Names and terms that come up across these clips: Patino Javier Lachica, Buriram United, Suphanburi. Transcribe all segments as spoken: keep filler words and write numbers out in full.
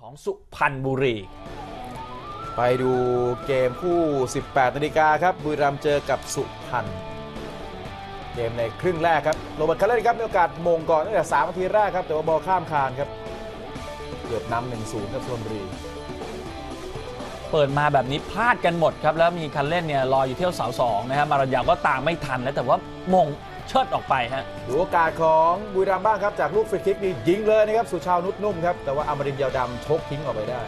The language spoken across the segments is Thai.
ของสุพรรณบุรีไปดูเกมคู่สิบแปดนาฬิกาครับบุรีรัมย์เจอกับสุพรรณเกมในครึ่งแรกครับโรเบิร์ตคาร์เลอร์ครับมีโอกาสมงก่อนตั้งแต่สามนาทีแรกครับแต่ว่าบอลข้ามคานครับเกือบนำ หนึ่งศูนย์ กับชลบุรีเปิดมาแบบนี้พลาดกันหมดครับแล้วมีคันเล่นเนี่ยรออยู่เที่ยวเสาสองนะฮะมารยาก็ตามไม่ทันนะแต่ว่ามงเชิดออกไปฮะดูโอกาสของบุรีรัมย์บ้างครับจากลูกฟรีคิกนี่ยิงเลยนะครับสุชาวนุชนุ่มครับแต่ว่าอมรินทร์ยาวดำชกทิ้งออกไปได้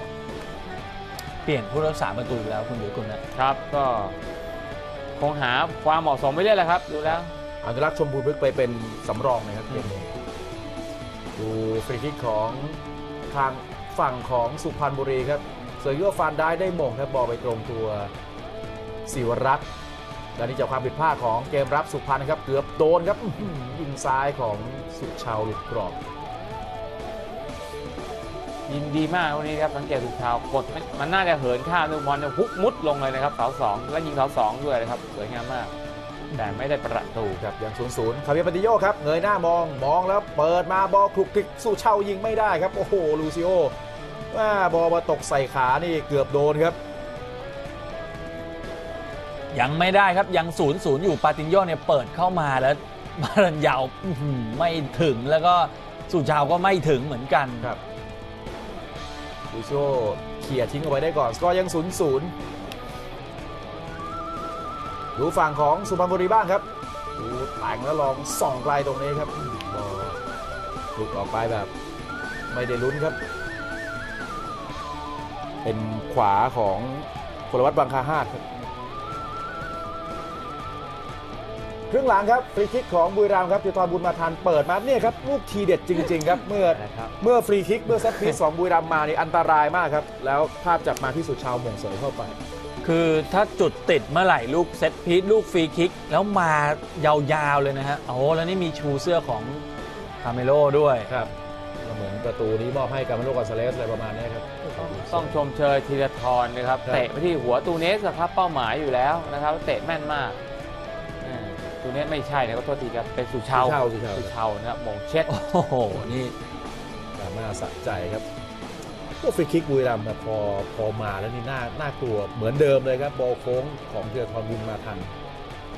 เปลี่ยนผู้รักษาประตูแล้วคุณเดือกุลนะครับก็คงหาความเหมาะสมไม่ได้แหละครับดูแล้วอนุรักษ์ชมพูพฤกษ์ไปเป็นสำรองนะครับเกมนี้ดูฟรีคิกของทางฝั่งของสุพรรณบุรีครับเซอร์เกียวฟานได้ได้มงครับบอลไปตรงตัวศิวรักษ์และนี่จากความผิดพลาดของเกมรับสุพรรณครับเกือบโดนครับยิงซ้ายของสุชาวหลุดกรอบยิงดีมากวันนี้ครับสังเกตสุชาวกดมันน่าจะเหินข้ามลูกบอลเนี่ยฮุกมุดลงเลยนะครับเสาสองและยิงเสาสองด้วยนะครับสวยงามมากแต่ไม่ได้ประตูครับอย่างศูนย์ศูนย์คาเบียปาติโยครับเงยหน้ามองมองแล้วเปิดมาบอลคลุกคลิกสุชาวยิงไม่ได้ครับโอ้โหลูซิโอว่าบอลมาตกใส่ขานี่เกือบโดนครับยังไม่ได้ครับยังศูนย์ศูนย์อยู่ปาตินโยเนี่ยเปิดเข้ามาแล้วมารันยาวไม่ถึงแล้วก็สุชาวก็ไม่ถึงเหมือนกันครับสุชาวเขี่ยทิ้งเอาไว้ได้ก่อนสกอร์ยังศูนย์ศูนย์ดูฝั่งของสุพรรณบุรีบ้างครับดูแต่งแล้วลองส่องไกลตรงนี้ครับบอลหลุดออกไปแบบไม่ได้ลุ้นครับเป็นขวาของพลวัตบางคาฮาดครับครึ่งหลังครับฟรีคิกของบุรีรัมย์ครับธีรธรบุญมาทันเปิดมาเนี่ยครับลูกทีเด็ดจริงๆครับเมื่อเมื่อฟรีคิกเมื่อเซตพีซของบุรีรัมย์มานี่อันตรายมากครับแล้วภาพจับมาที่สุดชาวมงเสยเข้าไปคือถ้าจุดติดเมื่อไหร่ลูกเซตพีซลูกฟรีคิกแล้วมายาวๆเลยนะฮะโอ้แล้วนี่มีชูเสื้อของคาเมโลด้วยครับเหมือนประตูนี้มอบให้คาเมโลกอนซาเลสอะไรประมาณนี้ครับต้องชมเชยธีรธรนะครับเตะไปที่หัวตูเนสครับเป้าหมายอยู่แล้วนะครับเตะแม่นมากตูเนสไม่ใช่นะก็โทษทีครับเป็นสุชาวสุชาวนะครับมงเช็ดโอ้โหนี่ดราม่าสะใจครับพวกฟรีคิกบุรีรัมย์นะพอพอมาแล้วนี่น่าน่ากลัวเหมือนเดิมเลยครับบอลโค้งของธีรธรบุญมาทัน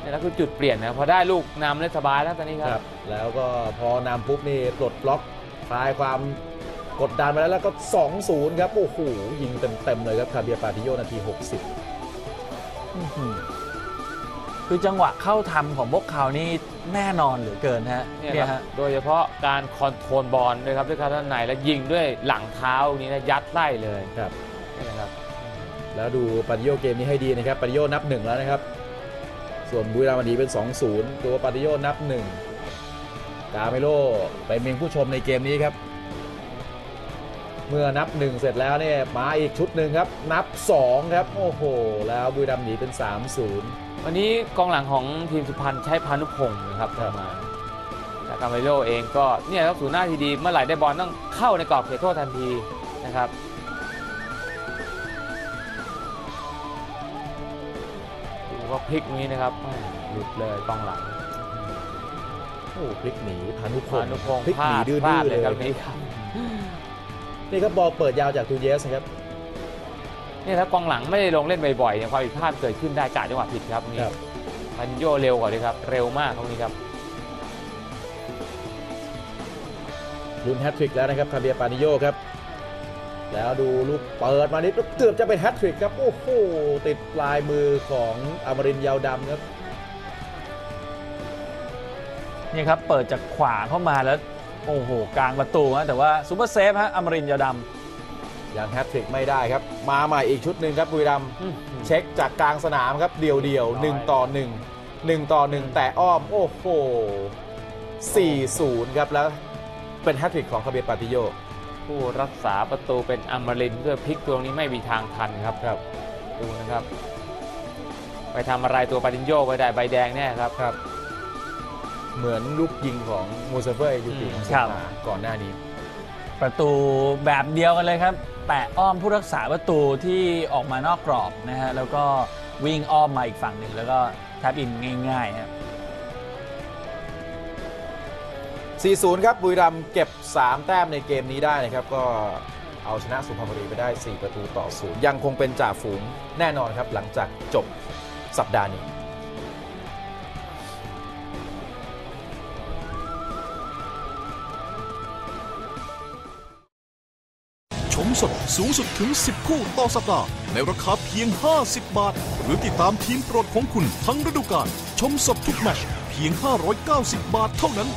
นี่แล้วคือจุดเปลี่ยนนะพอได้ลูกนำเลยสบายแล้วตอนนี้ครับแล้วก็พอนำปุ๊บนี่ปลดล็อกคลายความกดดันมาแล้วแล้วก็ สองศูนย์ ครับโอ้โหยิงเต็มๆเลยครับคาเบียปาติโยนาทีหกสิบคือจังหวะเข้าทำของพวกเขานี่แน่นอนเหลือเกินฮะเนี่ยฮะโดยเฉพาะการคอนโทรลบอลด้วยครับด้วยการด้านในและยิงด้วยหลังเท้านี้นะยัดไส้เลยครับนี่นะครับแล้วดูปาติโยเกมนี้ให้ดีนะครับปาติโยนับหนึ่งแล้วนะครับส่วนบุรีรัมย์วันนี้เป็นสองศูนย์ตัวปาติโยนับหนึ่งกาเมโลไปเมงผู้ชมในเกมนี้ครับเมื่อนับหนึ่งเสร็จแล้วเนี่ยมาอีกชุดหนึ่งครับนับสองครับโอ้โหแล้วบุรีรัมย์หนีเป็นสามศูนย์วันนี้กองหลังของทีมสุพรรณใช้พานุพงศ์นะครับเข้ามาแต่คาเมโลเองก็เนี่ยครับสูนหน้าทีดีเมื่อไหร่ได้บอลต้องเข้าในกรอบเขตโทษทันทีนะครับดูว่าพลิกนี้นะครับหลุดเลยกองหลังโอ้พลิกหนีพานุพงศ์พลิกหนีดื้อๆเลยครับนี่ครับนี่ครับบอลเปิดยาวจากตูเยสครับนี่ถ้ากองหลังไม่ได้ลงเล่นบ่อยๆเนี่ยความผิดพลาดเกิดขึ้นได้จากจังหวะผิดครับนี่พันโยเร็วกว่าเลยครับเร็วมากตรงนี้ครับลุ้นแฮตทริกแล้วนะครับคาเบียปานิโยครับแล้วดูลูกเปิดมานิดเกือบจะเป็นแฮตทริกครับโอ้โหติดปลายมือของอมรินทร์ยาวดำครับนี่ครับเปิดจากขวาเข้ามาแล้วโอ้โหกลางประตูนะแต่ว่าซูเปอร์เซฟฮะอมรินทร์ยาวดำยังแฮตทริกไม่ได้ครับมาใหม่อีกชุดหนึ่งครับบุรีรัมย์เช็คจากกลางสนามครับเดี่ยวเดี่ยวหนึ่งต่อหนึ่งหนึ่งต่อหนึ่งแต่อ้อมโอ้โหสี่ศูนย์ครับแล้วเป็นแฮตทริกของคาเบียปาติโยผู้รักษาประตูเป็นอมรินทร์ด้วยพลิกตัวนี้ไม่มีทางทันครับครับดูนะครับไปทำอะไรตัวปาติโยไปได้ใบแดงแน่ครับครับเหมือนลูกยิงของมูซาเฟอร์ยูติของสุพรรณก่อนหน้านี้ประตูแบบเดียวกันเลยครับแต่อ้อมผู้รักษาประตูที่ออกมานอกกรอบนะฮะแล้วก็วิ่งอ้อมมาอีกฝั่งหนึ่งแล้วก็แทบอินง่ายๆครับ สี่ศูนย์ ครับบุรีรัมย์เก็บสามแต้มในเกมนี้ได้นะครับก็ เอาชนะสุพรรณบุรีไปได้สี่ประตูต่อศูนย์ยังคงเป็นจ่าฝูงแน่นอนครับหลังจากจบสัปดาห์นี้ชมสดสูงสุดถึงสิบคู่ต่อสัปดาห์ในราคาเพียงห้าสิบบาทหรือติดตามทีมโปรดของคุณทั้งฤดูกาลชมสดทุกแมตช์เพียงห้าร้อยเก้าสิบบาทเท่านั้น